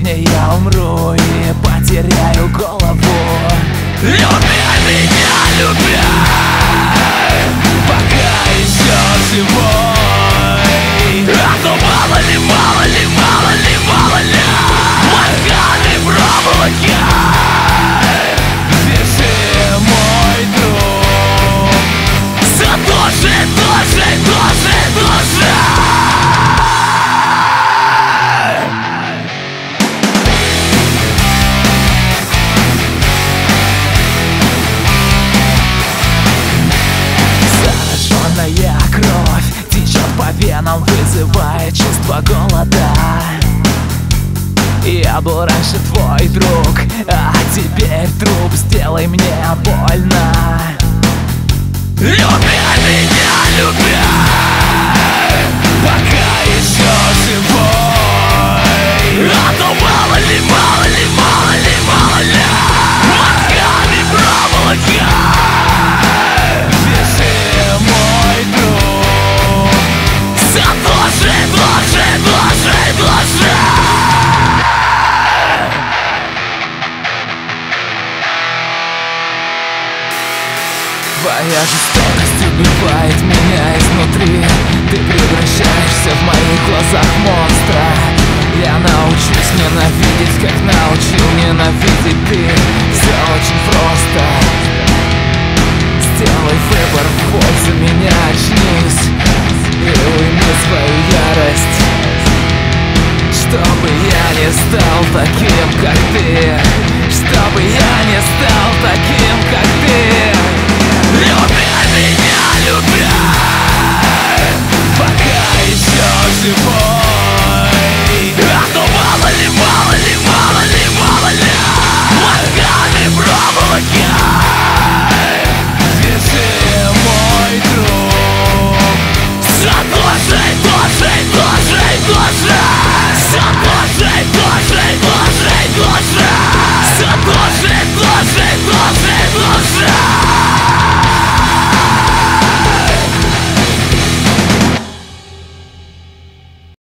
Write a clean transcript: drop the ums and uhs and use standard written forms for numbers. Сегодня я умру и потеряю голову. Люби меня, люби, пока еще живой. А то мало ли, мало ли, мало ли, мало ли мозгами проволоки. Держи мой друг за души, души, души, души. Кровь течет по венам, вызывая чувство голода. Я был раньше твой друг, а теперь труп. Сделай мне больно. Люби меня, люби, пока еще живой. А то мало ли, мало ли, мало ли, мало ли мозгами проволоки. Держи мой друг за души, души, души, души. Твоя жестокость убивает меня изнутри. Ты превращаешься в моих глазах монстра. Я научусь ненавидеть, как научил ненавидеть ты. Все очень просто. Сделай выбор, хоть за меня очнись и уйми свою ярость, чтобы я не стал таким, как ты. Чтобы я не стал таким, как ты.